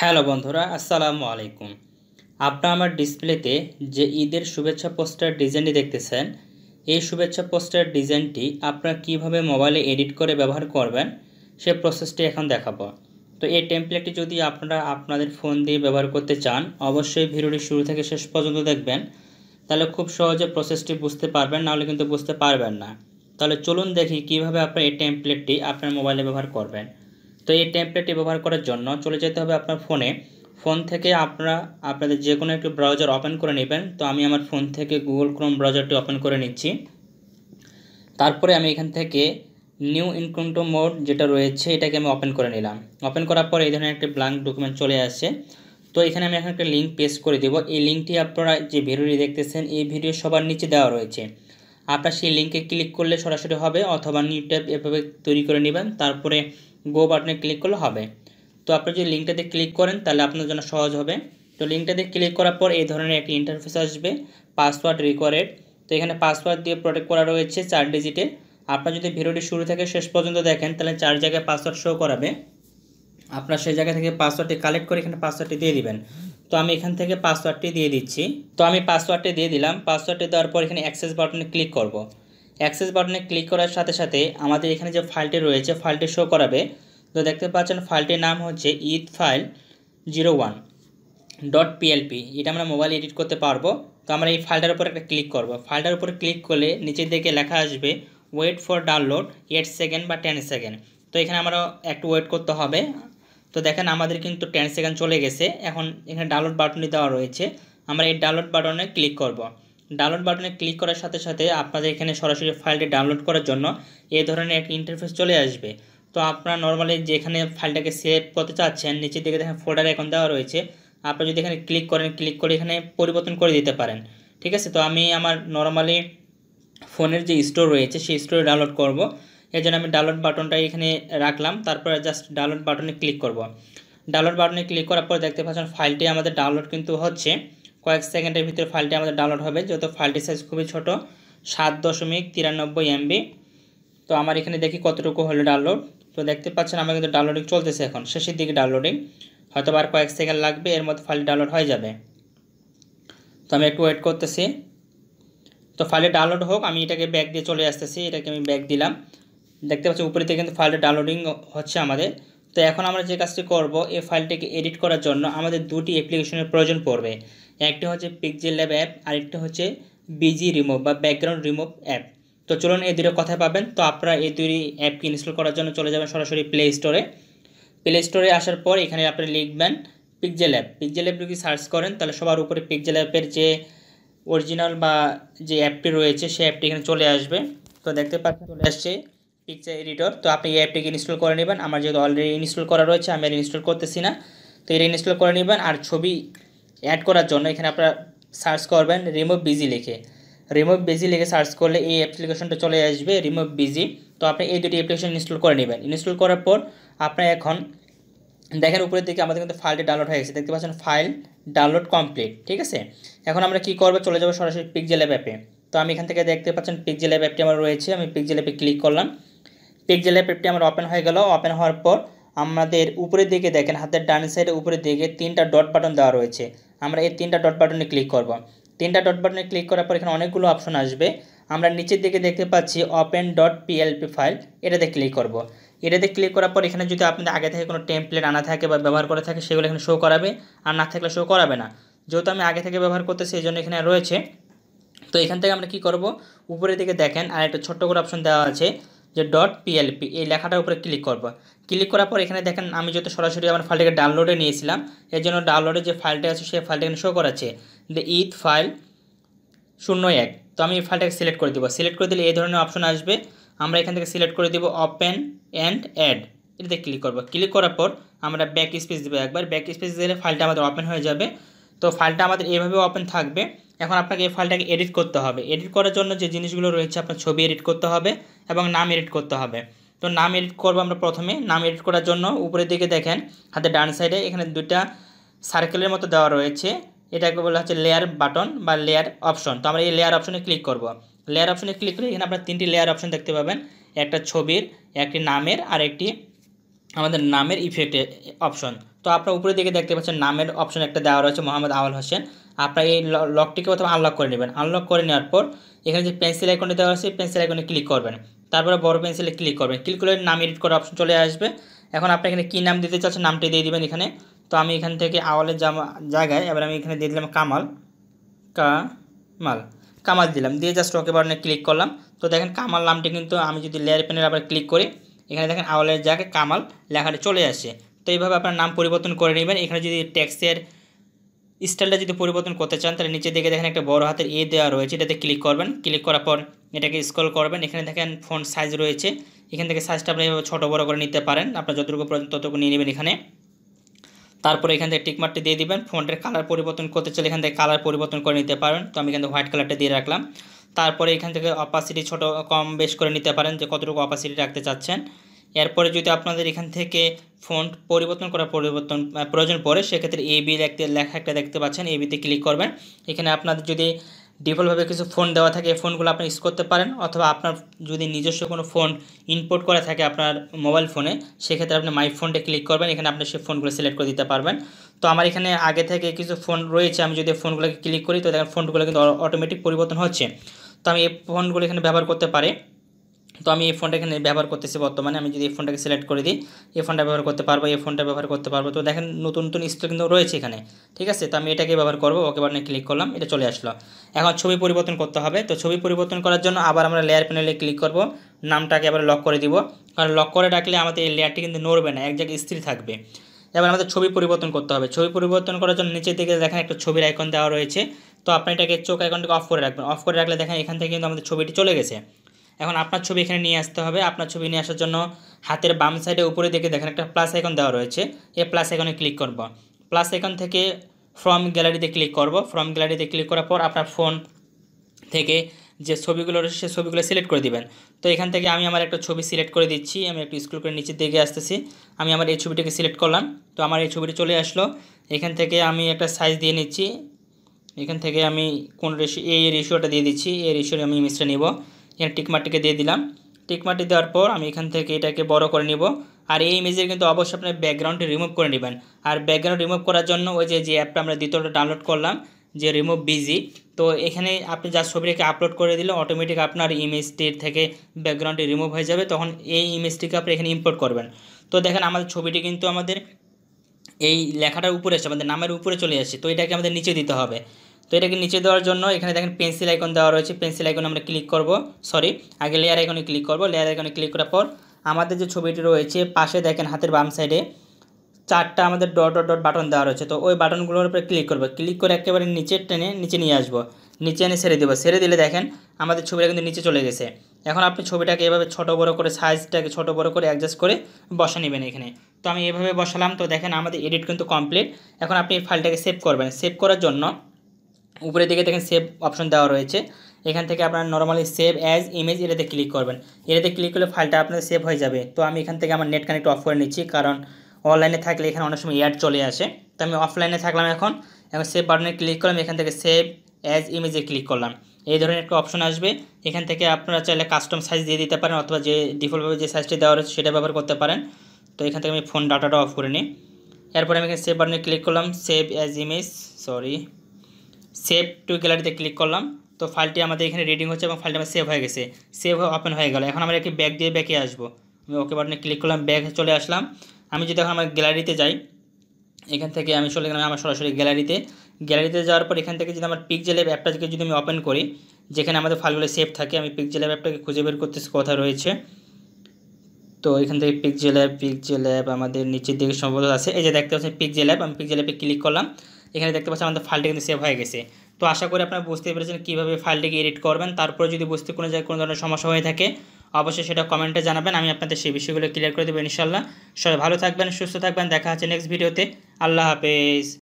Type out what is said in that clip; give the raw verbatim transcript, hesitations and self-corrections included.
Hello बंधुरा अस्सलामु आलैकुम आपनारा आमार डिसप्लेते जे ईदेर शुभेच्छा पोस्टार डिजाइनटी देखतेछेन एई शुभेच्छा पोस्टार डिजाइनटी आपनारा किभाबे मोबाइले एडिट करे व्यवहार करबेन सेई प्रसेसटी एखन देखाबो। तो एई टेम्पलेटटी जदि आपनारा आपनादेर फोन दिये व्यवहार करते चान अवश्योई भिडियोटी शुरू थेके शेष पर्यन्त देखबेन, ताहले खूब सहजे प्रसेसटी बुझते पारबेन, ना होले किन्तु बुझते पारबेन ना। ताहले चलुन देखि किभाबे आपनारा एई टेम्पलेटटी आपनार मोबाइले व्यवहार करबेन। तो ये टेम्पलेट व्यवहार करार जन्य चले जाते होबे आपनार फोने फोन थेके आपनारा आपनादेर जे कोनो एकटी ब्राउजार ओपेन करे नेबेन। तो आमी आमार फोन थेके गुगल क्रोम ब्राउजारटी ओपेन करे निच्छि। तारपरे आमी एखान थेके निउ इनकग्निटो मोड जेटा रयेछे एटाके आमी ओपेन करे निलाम। ओपेन करार परे एई धरनेर एकटी ब्लैंक डकुमेंट चले आसे। तो एखाने आमी एखान एकटा लिंक पेस्ट करे देब। एई लिंकटी आपनारा जे भिडियोटी देखतेछेन एई भिडियो सबार निचे देওয়া रयेछे। आपनारा सेई लिंके क्लिक करले सरासरि होबे अथवा निउ टैब एभाबे तैरि करे नेबेन, तारपरे गो बाटने क्लिक कर ले। तो अपना जो लिंकटाते क्लिक करें तेल अपन जो सहज हो। तो लिंकटाते क्लिक करार पर यह धरण एक इंटरफेस आसें पासवर्ड रिक्वायर्ड। तो ये पासवर्ड दिए प्रोटेक्ट करा रही है चार डिजिटे। अपना जो भिडियो शुरू थे शेष पर्यंत देखें तेल चार जगह पासवर्ड शो कराबे। अपना से जगह के पासवर्डटी कलेक्ट कर पासवर्डटी दिए देवें। तो आमी एखान थेके पासवर्डटी दिए दीची। तो आमी पासवर्डटी दिए दिलाम। पासवर्डटी देवार पर एखाने एक्सेस बाटने क्लिक करब। एक्सेस बाटने क्लिक करार साथे साथे आमादेर एखाने जे फाइलटी रयेछे फाइलटी शो कराबे। तो देखते पाच्छेन फाइलटिर नाम हच्छे ईद file zero one dot PLP. एटा आमरा मोबाइल एडिट करते पारबो। तो आमरा एई फाइलटार उपर एकटा क्लिक करब। फाइलटार उपर क्लिक करले निचेर दिके लेखा आसबे wait for download eight second बा टेन सेकेंड। तो एखाने आमरा एकटु वेट करते हबे। तो देखें आमादेर किन्तु टेन सेकेंड चले गेछे। एखन एखाने डाउनलोड बाटनटी देওয়া रयेछे। आमरा एई डाउनलोड बाटने क्लिक करब। डाउनलोड बाटने क्लिक करार साथे साथे आपनादेर एखाने सरासरि फाइलटी डाउनलोड करार जोन्नो एई धरनेर एकटा इंटरफेस चले आसबे। तो आपनारा नर्माली जेखाने फाइलटाके सेव करते चाচ্ছেন नीचे दिखे देखें फोल्डार आइकन देওয়া रयेछे। आपनारा जदि एखाने क्लिक करें क्लिक करे एखाने परिवर्तन करे दिते पारेन, ठीक आछे। तो आमी आमार नर्माली फोनेर जे स्टोर रयेछे सेई स्टोरे डाउनलोड करब। एर जोन्नो आमी डाउनलोड बाटनटा एखाने राखलाम। तारपरे जस्ट डाउनलोड बाटने क्लिक करब। डाउनलोड बाटने क्लिक करार पर देखते पाচ্ছেন फाइलटी आमादेर डाउनलोड किन्तु हच्छे कयेक सेकेंडर भितरे फाइलटी आमादेर डाउनलोड होबे। जेहेतु फाइलटी साइज खूबই छोटो सात दशमिक तिरानब्बई एमबी। तो आमार एखाने देखि कतटुकु हलो डाउनलोड। तो देखते पाচ্ছেন आमार किन्तु डाउनलोडिंग चलतेছে एखन शेषेर दिके डाउनलोडिंग हयतो आर कयेक सेकेंड लागबे एर मধ্যে फाइल डाउनलोड हये जाबे। तो आमी एकटु वेट करतेछि। तो फाइल डाउनलोड होक आमी एटाके बैक दिये चले आसतेछि। एटाके आमी बैक दिलाम। देखते पाচ্ছেন उपरे दिके किन्तु फाइल डाउनलोडिंग हच्छे आमादेर। तो एखन आमरा जे काजटी करब एई फाइलटिके एडिट करार जोन्नो आमादेर दुटी অ্যাপ্লিকেশনের প্রয়োজন পড়বে। একটি হচ্ছে পিক্সেলল্যাব অ্যাপ আর একটি হচ্ছে বিজি রিমুভ বা ব্যাকগ্রাউন্ড রিমুভ অ্যাপ। তো চলুন এই দুটো কথা পাবেন। তো আপনারা এই দুটি অ্যাপকে ইনস্টল করার জন্য চলে যাবেন সরাসরি প্লে স্টোরে। প্লে স্টোরে আসার পর এখানে আপনি লিখবেন পিক্সেলল্যাব। পিক্সেলল্যাব যদি সার্চ করেন তাহলে সবার উপরে পিক্সেলল্যাবের যে অরিজিনাল বা যে অ্যাপটি রয়েছে সেই অ্যাপটি এখানে চলে আসবে। তো দেখতে পাচ্ছেন চলে আসছে পিকচার এডিটর। তো আপনি এই অ্যাপটিকে ইনস্টল করে নেবেন। আমার যেহেতু অলরেডি ইনস্টল করা রয়েছে আমি আর ইনস্টল করতেছি না। তো এটা ইনস্টল করে নেবেন। আর ছবি অ্যাড করার জন্য এখানে আপনারা সার্চ করবেন রিমুভ বিজি লিখে। রিমুভ বিজি লিখে সার্চ করলে এই অ্যাপ্লিকেশনটা চলে আসবে রিমুভ বিজি। তো আপনি এই দুটি অ্যাপ্লিকেশন ইনস্টল করে নেবেন। ইনস্টল করার পর আপনি এখন দেখেন উপরের দিকে আমাদের কিন্তু ফাইলটি ডাউনলোড হয়ে গেছে। দেখতে পাচ্ছেন ফাইল ডাউনলোড কমপ্লিট, ঠিক আছে। এখন আমরা কি করব চলে যাব সরাসরি পিক্সেলল্যাব অ্যাপে। তো আমি এখান থেকে দেখতে পাচ্ছেন পিক্সেলল্যাব অ্যাপটি আমার রয়েছে। আমি পিক্সেলল্যাবে ক্লিক করলাম। পিক্সেলল্যাব অ্যাপটি আমার ওপেন হয়ে গেল। ওপেন হওয়ার পর আমাদের উপরের দিকে দেখেন হাতের ডান সাইডে উপরের দিকে তিনটা ডট বাটন দেওয়া রয়েছে। আমরা এই তিনটা ডট বাটনে ক্লিক করব। তিনটা ডট বাটনে ক্লিক করার পর এখানে অনেকগুলো অপশন আসবে। আমরা নিচের দিকে দেখতে পাচ্ছি ওপেন ডট পিএলপি ফাইল, এটাতে ক্লিক করব। এটাতে ক্লিক করার পর এখানে যদি আপনাদের আগে থেকে কোনো টেমপ্লেট আনা থাকে বা ব্যবহার করা থাকে সেগুলো এখানে শো করাবে, আর না থাকলে শো করাবে না। যেহেতু আমি আগে থেকে ব্যবহার করতেছি সেই জন্য এখানে রয়েছে। তো এখান থেকে আমরা কী করব উপরের দিকে দেখেন আর একটা ছোট্ট করে অপশন দেওয়া আছে যে ডট পিএলপি, এই লেখাটার উপরে ক্লিক করব। ক্লিক করার পর এখানে দেখেন আমি যেহেতু সরাসরি আমার ফাইলটাকে ডাউনলোডে নিয়েছিলাম এর জন্য ডাউনলোডে যে ফাইলটা আছে সেই ফাইলটা এখানে শো করাচ্ছে দ্য ঈদ ফাইল শূন্য এক। তো আমি এই ফাইলটাকে সিলেক্ট করে দেবো। সিলেক্ট করে দিলে এই ধরনের অপশন আসবে। আমরা এখান থেকে সিলেক্ট করে দেবো ওপেন অ্যান্ড অ্যাড, এটাতে ক্লিক করব। ক্লিক করার পর আমরা ব্যাক স্পেস দেবো একবার। ব্যাক স্পেস দিলে ফাইলটা আমাদের ওপেন হয়ে যাবে। তো ফাইলটা আমাদের এইভাবে ওপেন থাকবে। এখন আপনাকে এই ফাইলটাকে এডিট করতে হবে। এডিট করার জন্য যে জিনিসগুলো রয়েছে আপনার ছবি এডিট করতে হবে এবং নাম এডিট করতে হবে। তো নাম এডিট করবো আমরা প্রথমে। নাম এডিট করার জন্য উপরের দিকে দেখেন হাতে ডান সাইডে এখানে দুইটা সার্কেলের মতো দেওয়া রয়েছে। এটাকে বলা হচ্ছে লেয়ার বাটন বা লেয়ার অপশন। তো আমরা এই লেয়ার অপশনে ক্লিক করব। লেয়ার অপশনে ক্লিক করে এখানে আপনারা তিনটি লেয়ার অপশন দেখতে পাবেন, একটা ছবির, একটি নামের আর একটি আমাদের নামের ইফেক্টে অপশন। তো আপনারা উপরে দিকে দেখতে পাচ্ছেন নামের অপশন একটা দেওয়া রয়েছে মোহাম্মদ আওয়াল হোসেন। আপনারা এই লকটিকে প্রথমে আনলক করে নেবেন। আনলক করে নেওয়ার পর এখানে যে পেন্সিল আইকনটা দেওয়া আছে পেন্সিল আইকনে ক্লিক করবেন, তারপরে বড় পেন্সিলে ক্লিক করবেন। ক্লিক করলে নাম এডিট করার অপশন চলে আসবে। এখন আপনি এখানে কী নাম দিতে চাচ্ছেন নামটি দিয়ে দেবেন এখানে। তো আমি এখান থেকে আওয়ালের জামা জায়গায় এবার আমি এখানে দিয়ে দিলাম কামাল কামাল কামাল দিলাম, দিয়ে জাস্ট ওকে বাটনে ক্লিক করলাম। তো দেখেন কামাল নামটি কিন্তু আমি যদি লেয়ার প্যানেল আবার ক্লিক করি এখানে দেখেন আওয়ালের জায়গায় কামাল লেখাটা চলে আসে। তো এইভাবে আপনার নাম পরিবর্তন করে নেবেন। এখানে যদি ট্যাক্সের স্টাইলটা যদি পরিবর্তন করতে চান তাহলে নিচে দিকে দেখেন একটা বড় হাতের এ দেওয়া রয়েছে, এটাতে ক্লিক করবেন। ক্লিক করার পর এটাকে স্ক্রল করবেন, এখানে দেখেন ফন্ট সাইজ রয়েছে, এখান থেকে সাইজটা আপনি এভাবে ছোটো বড়ো করে নিতে পারেন, আপনার যতটুকু প্রয়োজন ততটুকু নিয়ে নেবেন এখানে। তারপরে এখান থেকে টিকমার্কটি দিয়ে দেবেন। ফন্টের কালার পরিবর্তন করতে চাইলে এখান থেকে কালার পরিবর্তন করে নিতে পারেন। তো আমি এখান থেকে হোয়াইট কালারটা দিয়ে রাখলাম। তারপরে এখান থেকে অপাসিটি ছোটো কম বেশ করে নিতে পারেন যে কতটুকু অপাসিটি রাখতে চাচ্ছেন। এরপরে যদি আপনাদের এখান থেকে ফন্ট পরিবর্তন করার পরিবর্তন প্রয়োজন পড়ে সেক্ষেত্রে এ বি দেখতে লেখা একটা দেখতে পাচ্ছেন, এ বিতে ক্লিক করবেন। এখানে আপনাদের যদি ডিফল্টভাবে কিছু ফন্ট দেওয়া থাকে এই ফন্টগুলো আপনি ইউজ করতে পারেন, অথবা আপনার যদি নিজস্ব কোনো ফন্ট ইনপোর্ট করা থাকে আপনার মোবাইল ফোনে সেক্ষেত্রে আপনি মাই ফন্টে ক্লিক করবেন, এখানে আপনি সেই ফন্টগুলো সিলেক্ট করে দিতে পারবেন। তো আমার এখানে আগে থেকে কিছু ফন্ট রয়েছে, আমি যদি ফন্টগুলোকে ক্লিক করি তো দেখেন ফন্টগুলো কিন্তু অটোমেটিক পরিবর্তন হচ্ছে। তো আমি এই ফন্টগুলো এখানে ব্যবহার করতে পারি। তো আমি এই ফোনটা এখানে ব্যবহার করতেছি বর্তমানে। আমি যদি এই ফোনটাকে সিলেক্ট করে দিই এই ফোনটা ব্যবহার করতে পারবো, এই ফোনটা ব্যবহার করতে পারবো। তো দেখেন নতুন নতুন স্টাইল কিন্তু রয়েছে এখানে, ঠিক আছে। তো আমি এটাকে ব্যবহার করবো, ওকে বাটনে ক্লিক করলাম, এটা চলে আসলো। এখন ছবি পরিবর্তন করতে হবে। তো ছবি পরিবর্তন করার জন্য আবার আমরা লেয়ার প্যানেলে ক্লিক করব, নামটাকে আবার লক করে দিব, কারণ লক করে রাখলে আমাদের এই লেয়ারটি কিন্তু নড়বে না, এক জায়গায় স্থির থাকবে। এবার আমাদের ছবি পরিবর্তন করতে হবে। ছবি পরিবর্তন করার জন্য নিচের দিকে দেখেন একটা ছবির আইকন দেওয়া রয়েছে। তো আপনি এটাকে চোখ আইকনটাকে অফ করে রাখবেন। অফ করে রাখলে দেখেন এখান থেকে কিন্তু আমাদের ছবিটি চলে গেছে। এখন আপনার ছবি এখানে নিয়ে আসতে হবে। আপনার ছবি নিয়ে আসার জন্য হাতের বাম সাইডে উপরে দিকে দেখেন একটা প্লাস আইকন দেওয়া রয়েছে, এই প্লাস আইকনে ক্লিক করব। প্লাস আইকন থেকে ফ্রম গ্যালারিতে ক্লিক করব। ফ্রম গ্যালারিতে ক্লিক করার পর আপনার ফোন থেকে যে ছবিগুলো রয়েছে সেই ছবিগুলো সিলেক্ট করে দিবেন। তো এখান থেকে আমি আমার একটা ছবি সিলেক্ট করে দিচ্ছি। আমি একটু স্ক্রল করে নিচের দিকে আসতেছি, আমি আমার এই ছবিটাকে সিলেক্ট করলাম। তো আমার এই ছবিটি চলে আসলো। এখান থেকে আমি একটা সাইজ দিয়ে নিচ্ছি, এখান থেকে আমি কোন রেশিও এই রেশিওটা দিয়ে দিচ্ছি, এই রেশিওটা আমি মিশ্রে নেব। এখানে টিকমার্কটিকে দিয়ে দিলাম। টিকমার্কটি দেওয়ার পর আমি এখান থেকে এটাকে বড় করে নিব। আর এই ইমেজের কিন্তু অবশ্যই আপনি ব্যাকগ্রাউন্ডটি রিমুভ করে নেবেন। আর ব্যাকগ্রাউন্ড রিমুভ করার জন্য ওই যে যে অ্যাপটা আমরা দ্বিতীয়টা ডাউনলোড করলাম যে রিমুভ বিজি, তো এখানে আপনি যার ছবিটাকে আপলোড করে দিলে অটোমেটিক আপনার ইমেজটির থেকে ব্যাকগ্রাউন্ডটি রিমুভ হয়ে যাবে। তখন এই ইমেজটিকে আপনি এখানে ইম্পোর্ট করবেন। তো দেখেন আমাদের ছবিটি কিন্তু আমাদের এই লেখাটার উপরে আসে, আমাদের নামের উপরে চলে আসে। তো এটাকে আমাদের নিচে দিতে হবে। তো এটাকে নিচে দেওয়ার জন্য এখানে দেখেন পেন্সিল আইকন দেওয়া রয়েছে, পেন্সিল আইকন আমরা ক্লিক করব, সরি আগে লেয়ার আইকনে ক্লিক করব। লেয়ার আইকনে ক্লিক করার পর আমাদের যে ছবিটি রয়েছে পাশে দেখেন হাতের বাম সাইডে চারটা আমাদের ডট ডট ডট বাটন দেওয়া রয়েছে। তো ওই বাটনগুলোর উপরে ক্লিক করব, ক্লিক করে একেবারে নিচে টেনে নিচে নিয়ে আসব, নিচে এনে ছেড়ে দেবো। ছেড়ে দিলে দেখেন আমাদের ছবিটা কিন্তু নিচে চলে গেছে। এখন আপনি ছবিটাকে এভাবে ছোটো বড়ো করে সাইজটাকে ছোটো বড়ো করে অ্যাডজাস্ট করে বসা নেবেন এখানে। তো আমি এভাবে বসালাম। তো দেখেন আমাদের এডিট কিন্তু কমপ্লিট। এখন আপনি এই ফাইলটাকে সেভ করবেন। সেভ করার জন্য উপরে দিকে দেখেন সেভ অপশন দেওয়া রয়েছে, এখান থেকে আপনার নর্মালি সেভ অ্যাজ ইমেজ এটাতে ক্লিক করবেন। এটাতে ক্লিক করলে ফাইলটা আপনার সেভ হয়ে যাবে। তো আমি এখান থেকে আমার নেট কানেক্ট অফ করে নিচ্ছি, কারণ অনলাইনে থাকলে এখানে অনেক সময় অ্যাড চলে আসে। তো আমি অফলাইনে থাকলাম। এখন এখন সেভ বাটনে ক্লিক করলাম, এখান থেকে সেভ অ্যাজ ইমেজে ক্লিক করলাম। এই ধরনের একটা অপশন আসবে। এখান থেকে আপনারা চাইলে কাস্টম সাইজ দিয়ে দিতে পারেন, অথবা যে ডিফল্টভাবে যে সাইজটি দেওয়া রয়েছে সেটা ব্যবহার করতে পারেন। তো এখান থেকে আমি ফোন ডাটাটা অফ করে নিই। এরপরে আমি এখানে সেভ বাটনে ক্লিক করলাম, save as image sorry save to গ্যালারিতে ক্লিক করলাম। তো ফাইলটি আমাদের এখানে রিডিং হচ্ছে এবং ফাইলটা আমার সেভ হয়ে গেছে, সেভ ওপেন হয়ে গেল। এখন আমরা একটি ব্যাক দিয়ে ব্যাকে আসবো। আমি ওকে বাটনে ক্লিক করলাম, ব্যাক চলে আসলাম। আমি যদি এখন আমার গ্যালারিতে যাই, এখান থেকে আমি চলে গেলাম আমার সরাসরি গ্যালারিতে। গ্যালারিতে যাওয়ার পর এখান থেকে যদি আমার পিক্সেলল্যাব অ্যাপটাকে যদি আমি ওপেন করি যেখানে আমাদের ফাইলগুলো সেভ থাকে, আমি পিক্সেলল্যাব অ্যাপটাকে খুঁজে বের করতে কথা রয়েছে। তো এখান থেকে পিক্সেলল্যাব পিক্সেলল্যাব আমাদের নিচের দিকে সম্ভবত আছে, এই যে দেখতে পাচ্ছেন পিক্সেলল্যাব। আমি পিক্সেলল্যাবে ক্লিক করলাম, এখানে দেখতে পাচ্ছেন আমাদের ফাইলটি কিন্তু সেভ হয়ে গেছে। তো আশা করি আপনারা বুঝতে পেরেছেন কীভাবে ফাইলটিকে এডিট করবেন। তারপর যদি বুঝতে কোনো জায়গায় কোনো ধরনের সমস্যা হয়ে থাকে অবশ্যই সেটা কমেন্টে জানাবেন, আমি আপনাদের সেই বিষয়গুলো ক্লিয়ার করে দেবো ইনশাআল্লাহ। সবাই ভালো থাকবেন, সুস্থ থাকবেন, দেখা হচ্ছে নেক্সট ভিডিওতে। আল্লাহ হাফেজ।